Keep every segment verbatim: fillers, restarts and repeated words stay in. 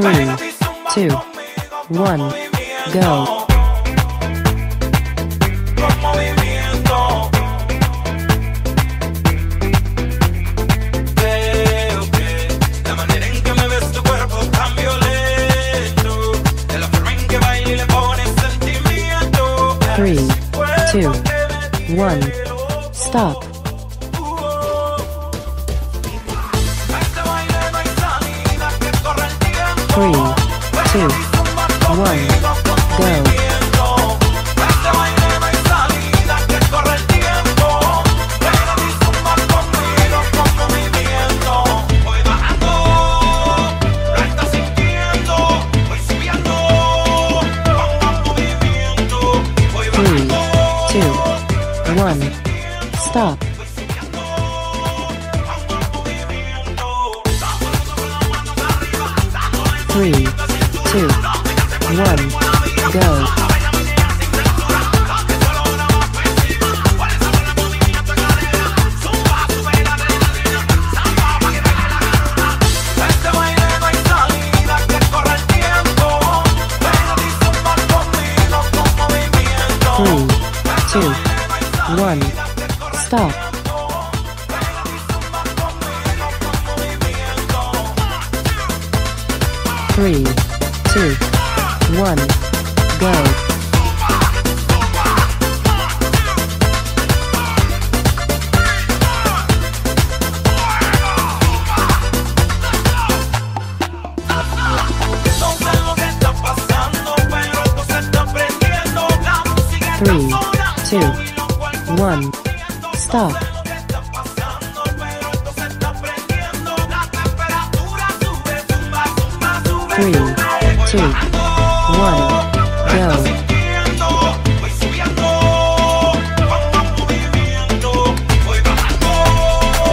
Three, two, one, go. Three, two, one, stop. Three, two, one, go. One, stop. Three, two, one, go. Three, two, one, stop. Three, two, one, go. Three,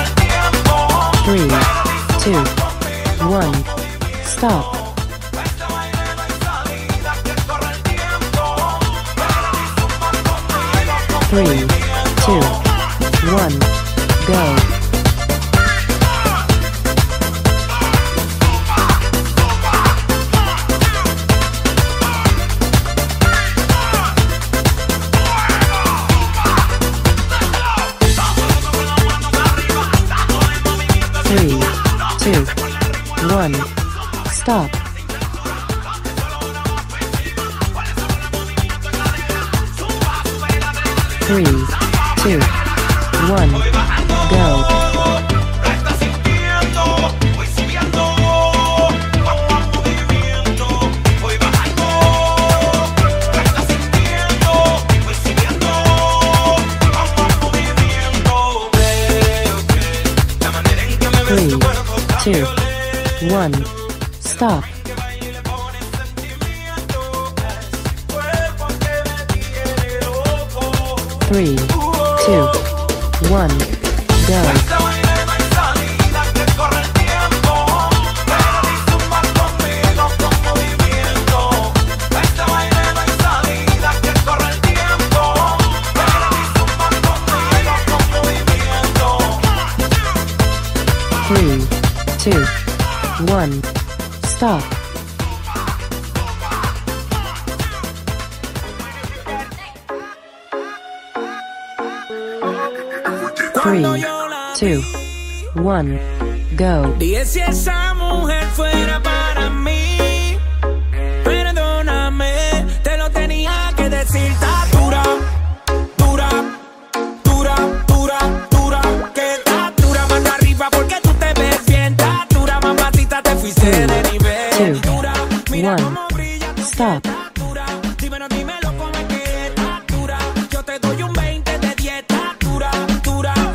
two, one, stop. Three, two, one, go. Three, two, one, stop. Three, two, one, go. Three, two, one, stop. Three, two, one, go. Three, two, one, stop. Three, two, one, go. Three, two, one, stop. Three, two, one, go. Dije si esa mujer fuera para mí, perdóname, te lo tenía que decir. Está dura, dura, dura, dura, dura, que está dura, manda arriba porque tú te ves bien. Está dura, mamacita, te fuiste de nivel. Two, one, stop. Three, two,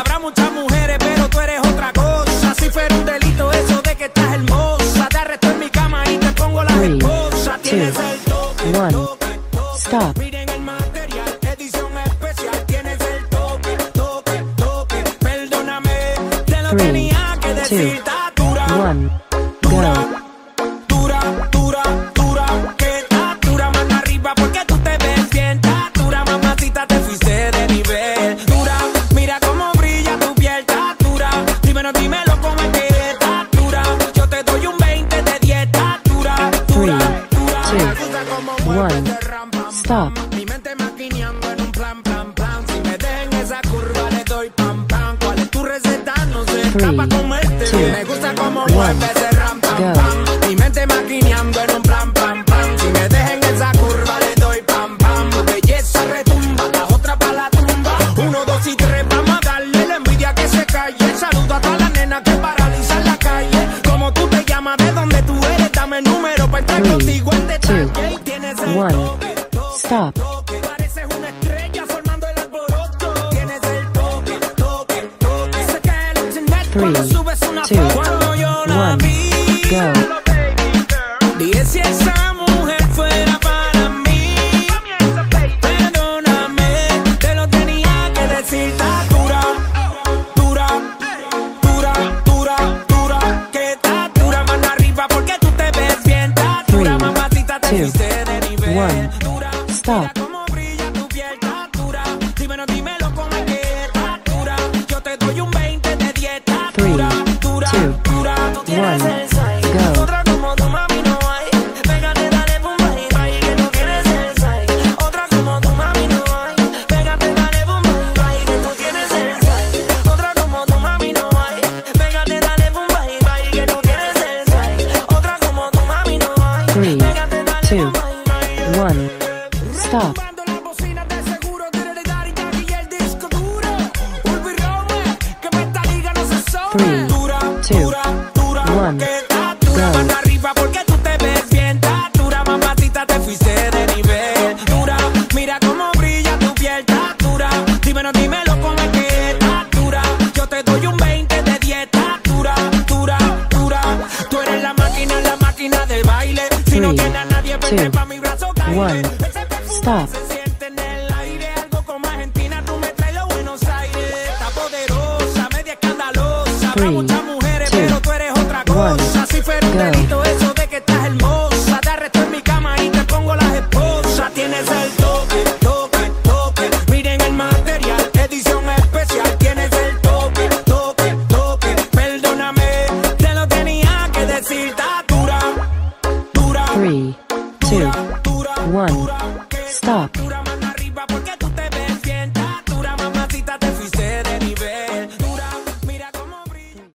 Habrá muchas mujeres, pero tú eres otra cosa. Si fuera un delito eso de que estás hermosa, te arresto en mi cama y te pongo las esposas. Tienes el toque, el toque, el toque. Miren el material, edición especial. Tienes el toque, el toque, Three, two, one, go. Stop. Mi mente maquineando en un plan, plan, plan. Si me dejan esa curva le doy pam, pam. ¿Cuál es tu receta? No sé. Está pa' comerte. Me gusta como mueve ese ram, pam, pam. Mi mente maquineando en un plan, plan, plan. Si me dejan esa curva le doy pam, pam. Belleza retumba, la otra pa' la tumba. Uno, dos y tres, vamos a darle la envidia que se calle. Saludo a toda la nena que paraliza en la calle. Como tú te llamas, de donde tú eres, dame el número para estar contigo en detalle. Tienes el toque. Stop. Pareces una estrella formando el alboroto. Tienes el toque, toque, toque. Se cae el internet cuando subes una foto. Cuando yo la vi, dije si esa mujer fuera para mí. Perdóname, te lo tenía que decir. Está dura, dura, dura, dura, dura. Que está dura, mano arriba porque tú te ves bien. Está dura, mamacita, te fuiste de nivel. Stop. Como brilla tu piel, tatura. Dímelo, dímelo con la que tatura. Yo te doy un veinte de diez, tatura. Dura, dura, tú tienes el size. Otra como tu mami no hay. Pégate, dale, boom, bye, bye. Que tú tienes el size. Otra como tu mami no hay. Pégate, dale, boom, bye, bye. Que tú tienes el size. Otra como tu mami no hay. Pégate, dale, boom, bye, bye. Que tú tienes el size. Otra como tu mami no hay. Pégate, dale, boom, bye, bye. one. Stop. Las bocinas de seguro, tirar y dar y el disco duro. Urbi Roma, que esta liga no se sobre. Dura, dura, dura, que está dura, mano arriba porque tú te ves bien. Está dura, mamacita, te fuiste de nivel. Dura, mira cómo brilla tu piel. Está dura, dímelo, dímelo con la que está dura. Yo te doy un veinte de diez. Está dura, dura, dura. Tú eres la máquina, la máquina del baile. Si no tienes a nadie, vete pa' mi brazo, cae. Stop. Se siente en el aire, algo como Argentina, tú me traes a Buenos Aires. Está poderosa, media escandalosa. Habrá muchas mujeres, pero tú eres otra cosa. Si fuera un delito eso de que estás hermosa, te arresto en mi cama y te pongo las esposas. Tienes el toque, toque, toque. Miren el material, edición especial. Tienes el toque, toque, toque. Perdóname, te lo tenía que decir. Está dura, dura. Three, two, one. Stop.